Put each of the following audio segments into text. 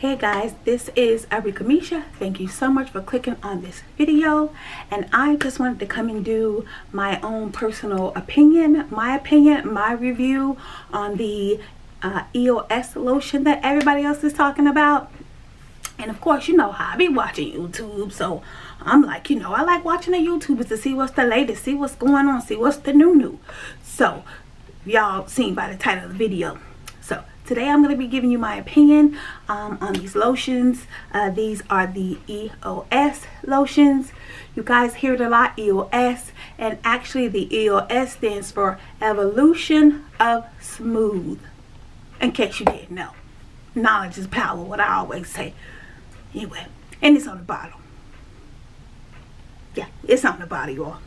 Hey guys, this is Arickamisha. Thank you so much for clicking on this video, and I just wanted to come and do my own personal opinion, my review on the EOS lotion that everybody else is talking about. And of course, you know how I be watching YouTube, so I'm like, you know, I like watching the YouTubers to see what's the latest, see what's going on, see what's the new. So y'all seen by the title of the video. So today I'm going to be giving you my opinion on these lotions. These are the EOS lotions. You guys hear it a lot, EOS, and actually the EOS stands for Evolution of Smooth. In case you didn't know, knowledge is power, what I always say. Anyway, and it's on the bottle. Yeah, it's on the bottle, y'all.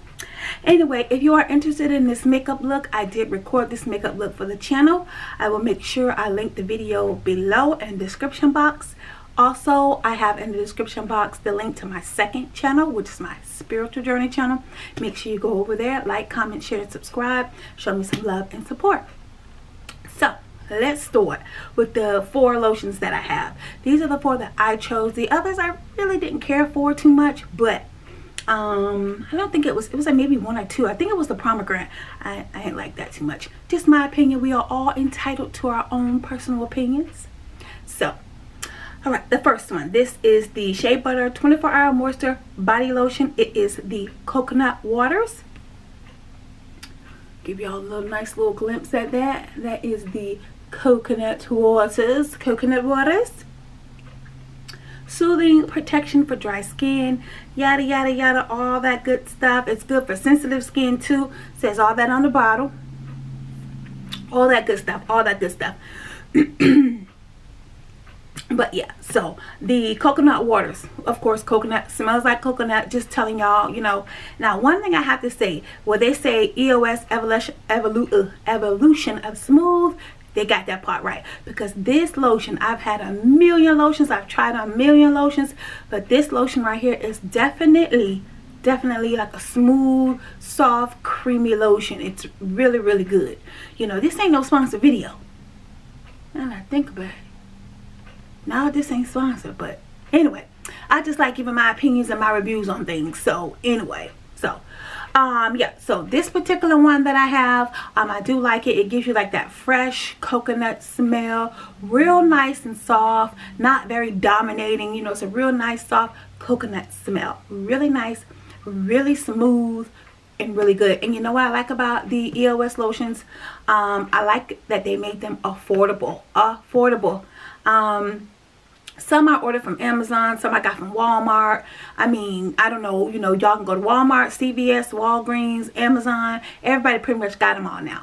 Anyway, if you are interested in this makeup look, I did record this makeup look for the channel. I will make sure I link the video below in the description box. Also, I have in the description box the link to my second channel, which is my spiritual journey channel. Make sure you go over there, like, comment, share, and subscribe. Show me some love and support. So let's start with the 4 lotions that I have. These are the 4 that I chose. The others I really didn't care for too much, but I don't think it was like maybe 1 or 2. I think it was the pomegranate. I didn't like that too much. Just my opinion. We are all entitled to our own personal opinions. So all right, the first one, this is the Shea Butter 24-hour moisture body lotion. It is the coconut waters. Give y'all a little nice little glimpse at that. That is the coconut waters. Soothing, protection for dry skin, yada yada yada, all that good stuff. It's good for sensitive skin too. Says all that on the bottle. All that good stuff, all that good stuff. But yeah, so the coconut waters, of course, coconut smells like coconut. Just telling y'all, you know. Now, one thing I have to say, where they say EOS evolution of smooth, they got that part right, because this lotion, I've had a million lotions, I've tried a million lotions, but this lotion right here is definitely like a smooth, soft, creamy lotion. It's really, really good. You know, this ain't no sponsored video. Now that I think about it, no, this ain't sponsored, but anyway, I just like giving my opinions and my reviews on things. So anyway, so yeah, so this particular one that I have, I do like it. It gives you like that fresh coconut smell, real nice and soft, not very dominating. You know, it's a real nice soft coconut smell, really nice, really smooth, and really good. And you know what I like about the EOS lotions? I like that they make them affordable. Some I ordered from Amazon, some I got from Walmart. I mean, I don't know, you know, y'all can go to Walmart, CVS, Walgreens, Amazon. Everybody pretty much got them all now.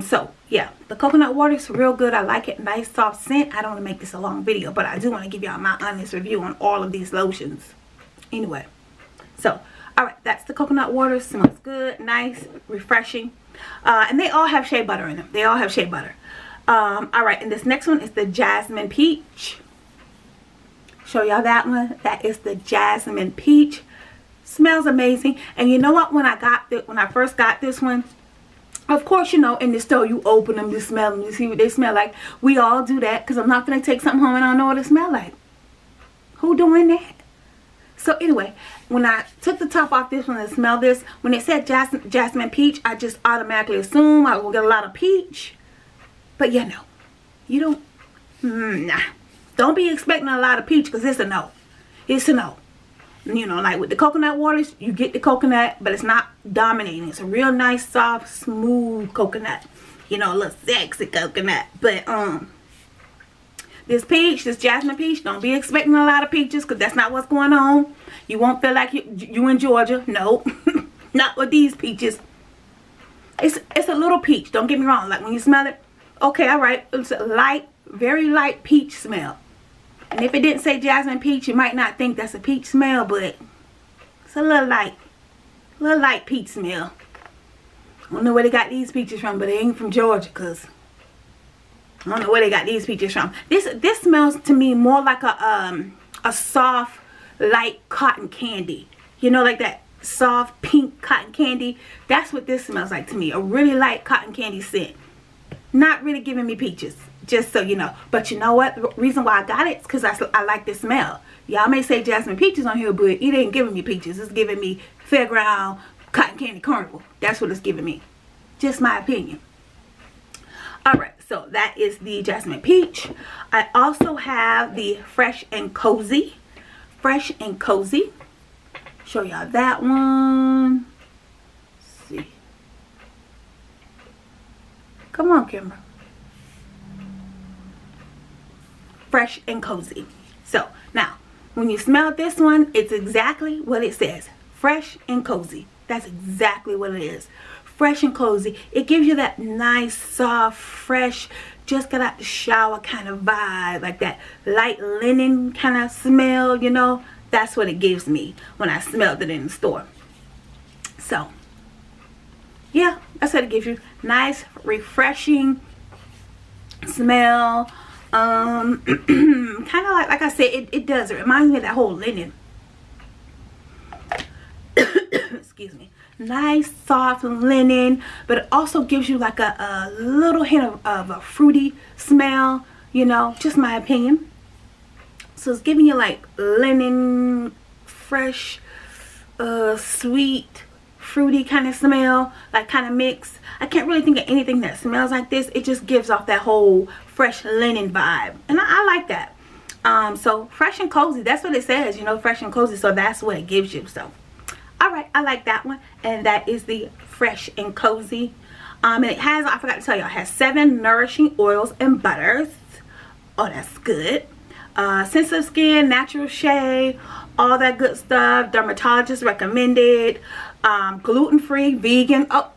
So yeah, the coconut water is real good. I like it. Nice soft scent. I don't want to make this a long video, but I do want to give y'all my honest review on all of these lotions. Anyway, so all right, that's the coconut water. Smells good, nice, refreshing. And they all have shea butter in them. They all have shea butter. All right, and this next one is the Jasmine Peach. Show y'all that one. That is the Jasmine Peach. Smells amazing. And you know what, when I first got this one, of course, you know, in the store you open them, you smell them, you see what they smell like. We all do that, because I'm not gonna take something home and I don't know what it smell like. Who doing that? So anyway, when I took the top off this one and smelled this, when it said Jasmine Peach, I just automatically assumed I will get a lot of peach. But yeah, no, you don't. Nah, don't be expecting a lot of peach, because it's a no. It's a no. You know, like with the coconut waters, you get the coconut, but it's not dominating. It's a real nice, soft, smooth coconut. You know, a little sexy coconut. But this peach, this Jasmine Peach, don't be expecting a lot of peaches, because that's not what's going on. You won't feel like you in Georgia. No, not with these peaches. It's a little peach. Don't get me wrong. Like when you smell it, okay, all right, it's a light, very light peach smell. And if it didn't say Jasmine Peach, you might not think that's a peach smell, but it's a little light peach smell. I don't know where they got these peaches from, but they ain't from Georgia, because I don't know where they got these peaches from. This smells to me more like a soft, light cotton candy. You know, like that soft pink cotton candy. That's what this smells like to me, a really light cotton candy scent. Not really giving me peaches. just so you know. But you know what, the reason why I got it is because I like the smell. Y'all may say jasmine peaches on here, but it ain't giving me peaches. It's giving me fairground cotton candy carnival. That's what it's giving me. Just my opinion. All right, so that is the jasmine peach. I also have the fresh and cozy. Fresh and cozy. Show y'all that one. Let's see. Come on, camera. Fresh and cozy. So now, when you smell this one, it's exactly what it says. Fresh and cozy. That's exactly what it is. Fresh and cozy. It gives you that nice, soft, fresh, just got out the shower kind of vibe, like that light linen kind of smell, you know. That's what it gives me when I smelled it in the store. So yeah, that's what it gives you. Nice, refreshing smell. Kind of like I said, it does. It reminds me of that whole linen. Excuse me. Nice soft linen, but it also gives you like a little hint of a fruity smell, you know, just my opinion. So it's giving you like linen, fresh, sweet, fruity kind of smell, like kind of mix. I can't really think of anything that smells like this. It just gives off that whole fresh linen vibe, and I like that. So fresh and cozy, that's what it says, you know, fresh and cozy. So that's what it gives you. So alright, I like that one, and that is the fresh and cozy. And it has, I forgot to tell y'all, it has 7 nourishing oils and butters. Oh, that's good. Sensitive skin, natural shea, all that good stuff. Dermatologist recommended. Gluten-free, vegan. Oh,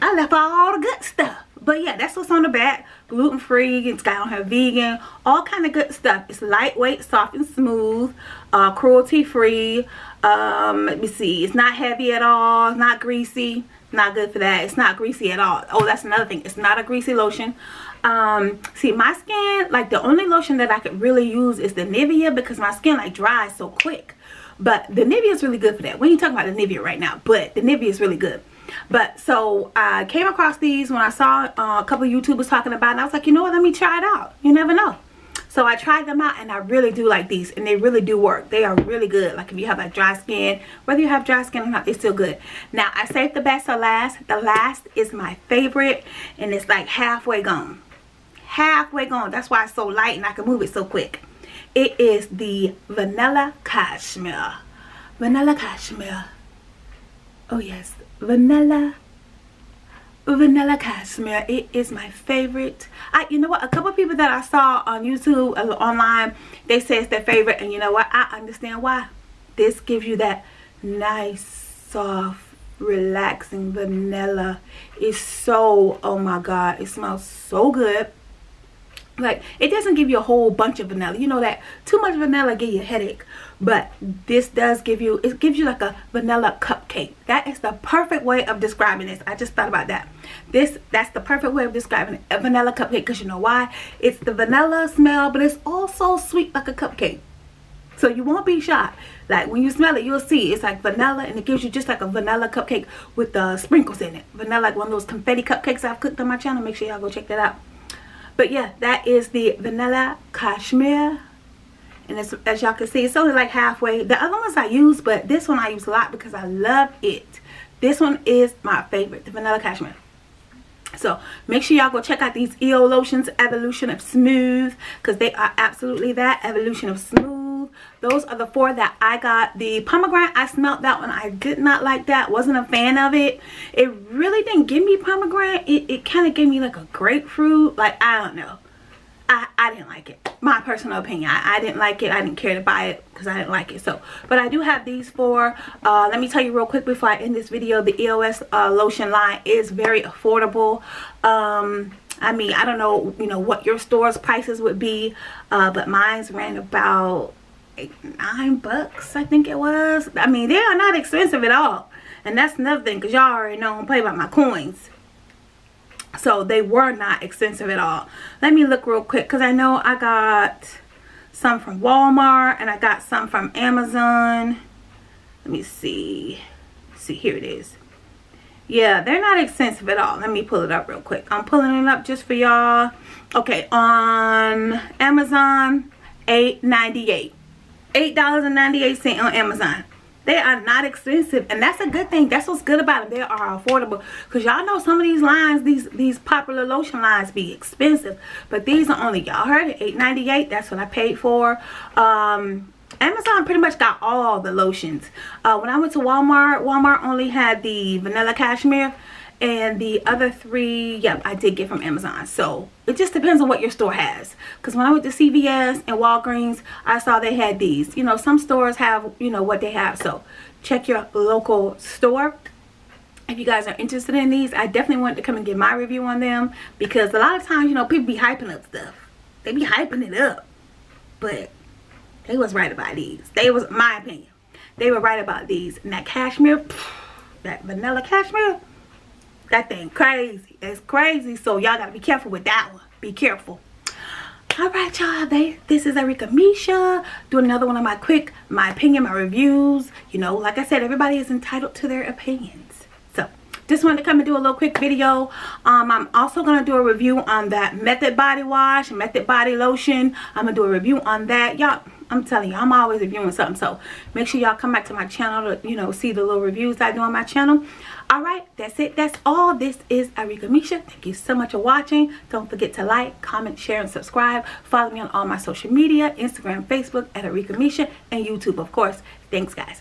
I left all the good stuff. But yeah, that's what's on the back. Gluten-free, it's got on her vegan, all kind of good stuff. It's lightweight, soft and smooth, cruelty-free. Let me see, it's not heavy at all, it's not greasy, not good for that. It's not greasy at all. Oh, that's another thing, it's not a greasy lotion. See, my skin, like the only lotion that I could really use is the Nivea, because my skin like dries so quick. But the Nivea is really good for that. We ain't talking about the Nivea right now, but the Nivea is really good. But so I came across these when I saw a couple of YouTubers talking about it, and I was like, you know what, let me try it out. You never know. So I tried them out, and I really do like these, and they really do work. They are really good. Like if you have like dry skin, whether you have dry skin or not, they're still good. Now I saved the best for last. The last is my favorite, and it's like halfway gone. Halfway gone. That's why it's so light and I can move it so quick. It is the vanilla cashmere. Vanilla cashmere. Oh yes, vanilla cashmere. It is my favorite. You know what, a couple of people that I saw on YouTube online, they say it's their favorite, and you know what, I understand why. This gives you that nice, soft, relaxing vanilla. It's so, oh my god, it smells so good. Like, it doesn't give you a whole bunch of vanilla. You know that too much vanilla gives you a headache. But this does give you, it gives you like a vanilla cupcake. That is the perfect way of describing this. I just thought about that. That's the perfect way of describing it, a vanilla cupcake. Because you know why? It's the vanilla smell, but it's also sweet like a cupcake. So you won't be shocked. Like when you smell it, you'll see it's like vanilla, and it gives you just like a vanilla cupcake with the sprinkles in it. Vanilla, like one of those confetti cupcakes I've cooked on my channel. Make sure y'all go check that out. But yeah, that is the vanilla cashmere, and as y'all can see, it's only like halfway. The other ones I use, but this one I use a lot because I love it. This one is my favorite, the vanilla cashmere. So make sure y'all go check out these EO lotions, Evolution of Smooth, because they are absolutely that, Evolution of Smooth. Those are the 4 that I got. The pomegranate, I smelled that one. I did not like that. Wasn't a fan of it. It really didn't give me pomegranate. It kind of gave me like a grapefruit. Like, I don't know. I didn't like it. My personal opinion. I didn't like it. I didn't care to buy it because I didn't like it. So, but I do have these 4. Let me tell you real quick before I end this video. The EOS lotion line is very affordable. I mean, I don't know, you know, what your store's prices would be, but mine's ran about $9, I think it was. I mean, they are not expensive at all. And that's another thing, because y'all already know I don't play about my coins. So they were not expensive at all. Let me look real quick, because I know I got some from Walmart and I got some from Amazon. Let me see. Here it is. Yeah, they're not expensive at all. Let me pull it up real quick. I'm pulling it up just for y'all. Okay, on Amazon, $8.98. $8.98 on Amazon. They are not expensive, and that's a good thing. That's what's good about them. They are affordable, because y'all know some of these lines, these popular lotion lines be expensive, but these are only, y'all heard it, $8.98. That's what I paid for. Amazon pretty much got all the lotions. When I went to Walmart, Walmart only had the vanilla cashmere, and the other three, yep, I did get from Amazon. So it just depends on what your store has, because when I went to CVS and Walgreens, I saw they had these. You know, some stores have, you know, what they have. So check your local store. If you guys are interested in these, I definitely wanted to come and get my review on them, because a lot of times, you know, people be hyping up stuff. They be hyping it up, but they was right about these. They was, my opinion, they were right about these. And that cashmere, that vanilla cashmere, that thing crazy. It's crazy. So y'all gotta be careful with that one. Be careful. All right, y'all. This is Arickamisha doing another one of my opinion, my reviews. You know, like I said, everybody is entitled to their opinions. So just wanted to come and do a little quick video. I'm also gonna do a review on that Method body wash, Method body lotion. I'm gonna do a review on that, y'all. I'm telling you, I'm always reviewing something, so make sure y'all come back to my channel to, you know, see the little reviews I do on my channel. All right, that's it. That's all. This is Arickamisha. Thank you so much for watching. Don't forget to like, comment, share, and subscribe. Follow me on all my social media, Instagram, Facebook, at Arickamisha, and YouTube, of course. Thanks, guys.